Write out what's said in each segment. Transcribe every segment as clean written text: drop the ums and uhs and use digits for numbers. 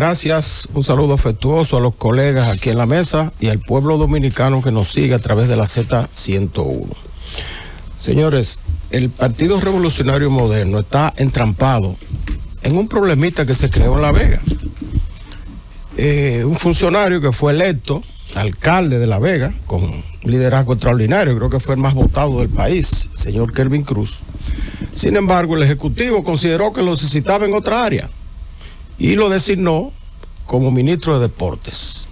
Gracias, un saludo afectuoso a los colegas aquí en la mesa y al pueblo dominicano que nos sigue a través de la Z101. Señores, el Partido Revolucionario Moderno está entrampado en un problemita que se creó en La Vega. Un funcionario que fue electo alcalde de La Vega, con liderazgo extraordinario, creo que fue el más votado del país, el señor Kelvin Cruz. Sin embargo, el Ejecutivo consideró que lo necesitaba en otra área y lo designó como ministro de Deportes.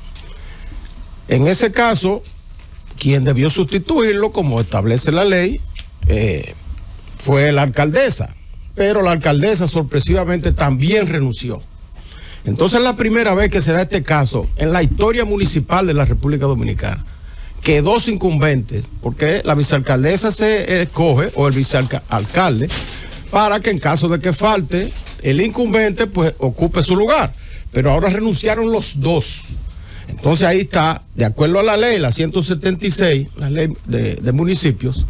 En ese caso, quien debió sustituirlo, como establece la ley, fue la alcaldesa, pero la alcaldesa sorpresivamente también renunció. Entonces, es la primera vez que se da este caso en la historia municipal de la República Dominicana, que dos incumbentes, porque la vicealcaldesa se escoge, o el vicealcalde, para que en caso de que falte el incumbente, pues ocupe su lugar, pero ahora renunciaron los dos. Entonces ahí está, de acuerdo a la ley, la 176, la ley de municipios,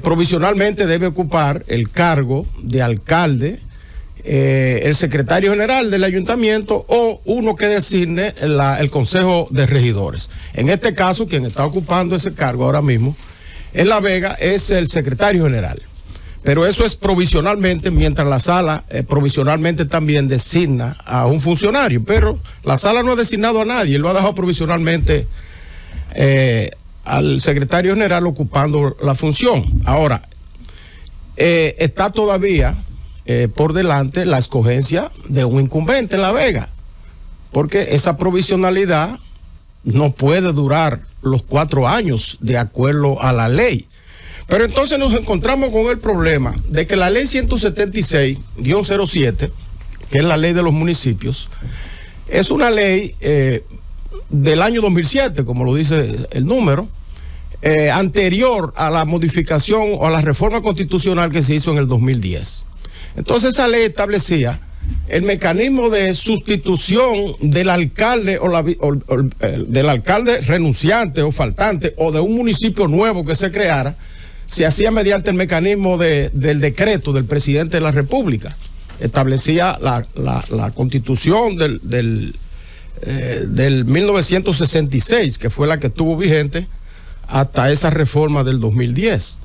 provisionalmente debe ocupar el cargo de alcalde el secretario general del ayuntamiento o uno que designe el Consejo de Regidores. En este caso, quien está ocupando ese cargo ahora mismo en La Vega es el secretario general. Pero eso es provisionalmente, mientras la sala provisionalmente también designa a un funcionario. Pero la sala no ha designado a nadie, lo ha dejado provisionalmente al secretario general ocupando la función. Ahora, está todavía por delante la escogencia de un incumbente en La Vega, porque esa provisionalidad no puede durar los 4 años de acuerdo a la ley. Pero entonces nos encontramos con el problema de que la ley 176-07, que es la ley de los municipios, es una ley del año 2007, como lo dice el número, anterior a la modificación o a la reforma constitucional que se hizo en el 2010. Entonces esa ley establecía el mecanismo de sustitución del alcalde del alcalde renunciante o faltante o de un municipio nuevo que se creara. Se hacía mediante el mecanismo del decreto del presidente de la República. Establecía la constitución del 1966, que fue la que estuvo vigente hasta esa reforma del 2010.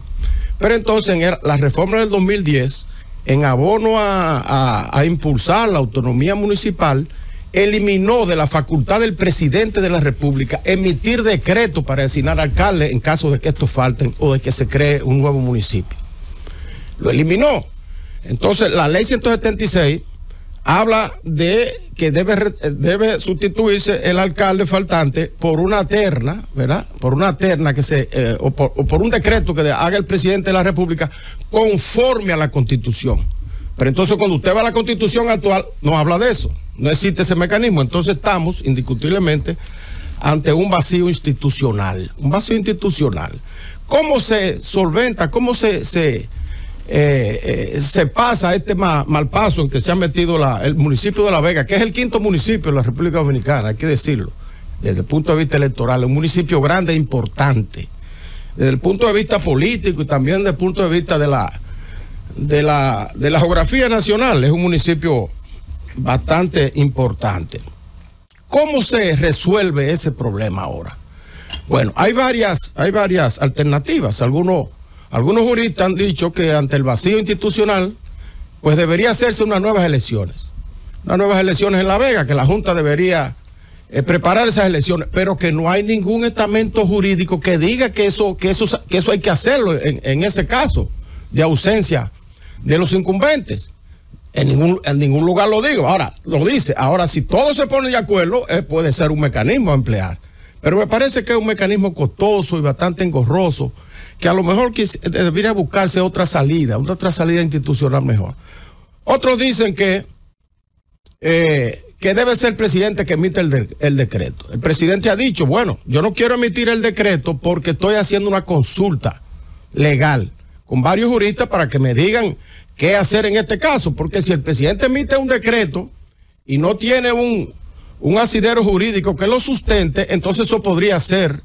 Pero entonces, en la reforma del 2010, en abono a impulsar la autonomía municipal, eliminó de la facultad del presidente de la República emitir decreto para designar alcalde en caso de que estos falten o de que se cree un nuevo municipio. Lo eliminó. Entonces, la ley 176 habla de que debe sustituirse el alcalde faltante por una terna, ¿verdad? Por una terna que o por un decreto que haga el presidente de la República conforme a la Constitución. Pero entonces, cuando usted va a la Constitución actual, no habla de eso. No existe ese mecanismo. Entonces estamos indiscutiblemente ante un vacío institucional. Un vacío institucional. ¿Cómo se solventa? ¿Cómo se pasa este mal paso en que se ha metido el municipio de La Vega, que es el 5.º municipio de la República Dominicana? Hay que decirlo. Desde el punto de vista electoral, es un municipio grande e importante. Desde el punto de vista político y también desde el punto de vista de la geografía nacional, es un municipio bastante importante. ¿Cómo se resuelve ese problema ahora? Bueno, hay varias alternativas. Algunos juristas han dicho que ante el vacío institucional, pues debería hacerse unas nuevas elecciones en La Vega, que la Junta debería preparar esas elecciones, pero que no hay ningún estamento jurídico que diga que eso hay que hacerlo en ese caso de ausencia de los incumbentes. En ningún lugar lo digo. Ahora, lo dice. Ahora, si todos se ponen de acuerdo, puede ser un mecanismo a emplear. Pero me parece que es un mecanismo costoso y bastante engorroso, que a lo mejor debería buscarse otra salida institucional mejor. Otros dicen que debe ser el presidente que emite el decreto. El presidente ha dicho, bueno, yo no quiero emitir el decreto porque estoy haciendo una consulta legal con varios juristas para que me digan qué hacer en este caso, porque si el presidente emite un decreto y no tiene un asidero jurídico que lo sustente, entonces eso podría ser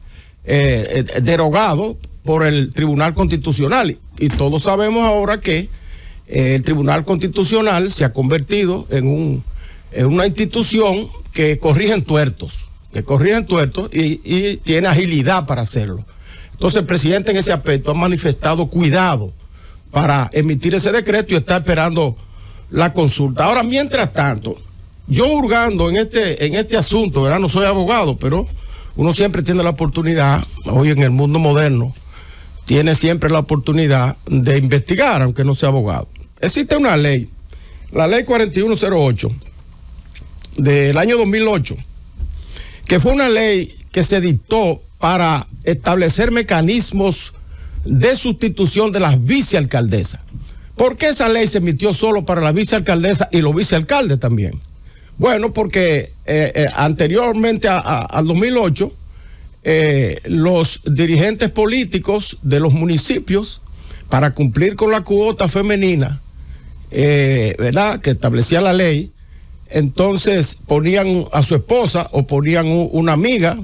derogado por el Tribunal Constitucional. Y todos sabemos ahora que el Tribunal Constitucional se ha convertido en un es una institución que corrigen tuertos, y tiene agilidad para hacerlo. Entonces el presidente en ese aspecto ha manifestado cuidado para emitir ese decreto y está esperando la consulta. Ahora, mientras tanto, yo hurgando en este asunto, ¿verdad? No soy abogado, pero uno siempre tiene la oportunidad, hoy en el mundo moderno, tiene siempre la oportunidad de investigar, aunque no sea abogado. Existe una ley, la ley 4108 del año 2008, que fue una ley que se dictó para establecer mecanismos de sustitución de las vicealcaldesas. ¿Por qué esa ley se emitió solo para la vicealcaldesa y los vicealcaldes también? Bueno, porque anteriormente al 2008, los dirigentes políticos de los municipios, para cumplir con la cuota femenina, ¿verdad?, que establecía la ley, entonces ponían a su esposa o ponían una amiga,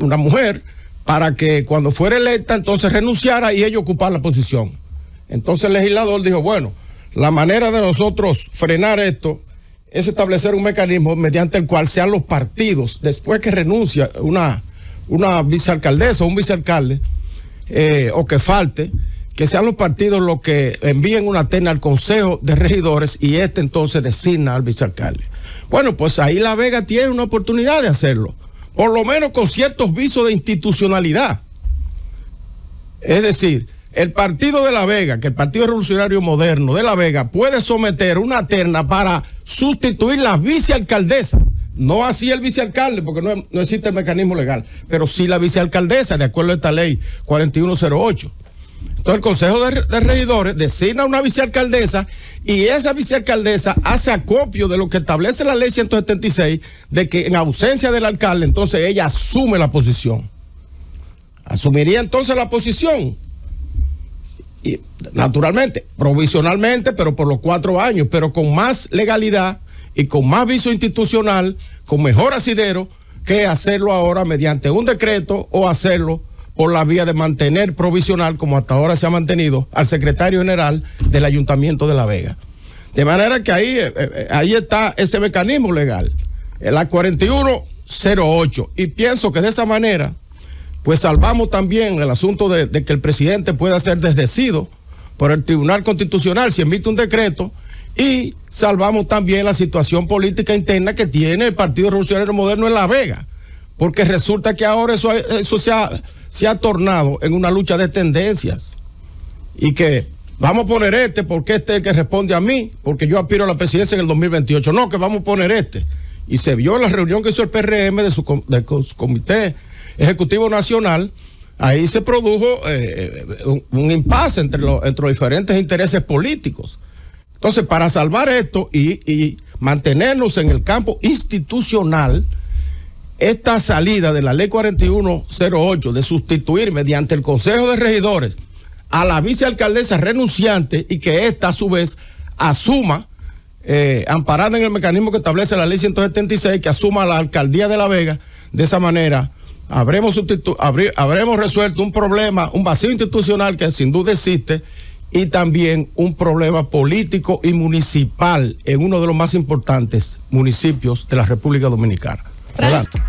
una mujer, para que cuando fuera electa entonces renunciara y ella ocupara la posición. Entonces el legislador dijo, bueno, la manera de nosotros frenar esto es establecer un mecanismo mediante el cual sean los partidos, después que renuncia una vicealcaldesa o un vicealcalde, o que falte, que sean los partidos los que envíen una terna al Consejo de Regidores y este entonces designa al vicealcalde. Bueno, pues ahí La Vega tiene una oportunidad de hacerlo, por lo menos con ciertos visos de institucionalidad. Es decir, el partido de La Vega, que el Partido Revolucionario Moderno de La Vega, puede someter una terna para sustituir la vicealcaldesa. No así el vicealcalde, porque no existe el mecanismo legal, pero sí la vicealcaldesa, de acuerdo a esta ley 4108. Entonces el Consejo de Regidores designa una vicealcaldesa y esa vicealcaldesa hace acopio de lo que establece la ley 176, de que en ausencia del alcalde, entonces ella asume la posición. Asumiría entonces la posición, y, naturalmente, provisionalmente, pero por los 4 años, pero con más legalidad y con más viso institucional, con mejor asidero, que hacerlo ahora mediante un decreto o hacerlo por la vía de mantener provisional, como hasta ahora se ha mantenido, al secretario general del Ayuntamiento de La Vega. De manera que ahí está ese mecanismo legal, la 4108, y pienso que de esa manera pues salvamos también el asunto de que el presidente pueda ser desdecido por el Tribunal Constitucional si emite un decreto, y salvamos también la situación política interna que tiene el Partido Revolucionario Moderno en La Vega, porque resulta que ahora eso se ha tornado en una lucha de tendencias, y que vamos a poner porque este es el que responde a mí, porque yo aspiro a la presidencia en el 2028, no, que vamos a poner y se vio en la reunión que hizo el PRM de su Comité Ejecutivo Nacional. Ahí se produjo un impasse entre los diferentes intereses políticos. Entonces, para salvar esto y mantenernos en el campo institucional, esta salida de la ley 4108 de sustituir mediante el Consejo de Regidores a la vicealcaldesa renunciante y que ésta a su vez asuma, amparada en el mecanismo que establece la ley 176, que asuma la alcaldía de La Vega, de esa manera habremos resuelto un problema, un vacío institucional que sin duda existe, y también un problema político y municipal en uno de los más importantes municipios de la República Dominicana. Adelante.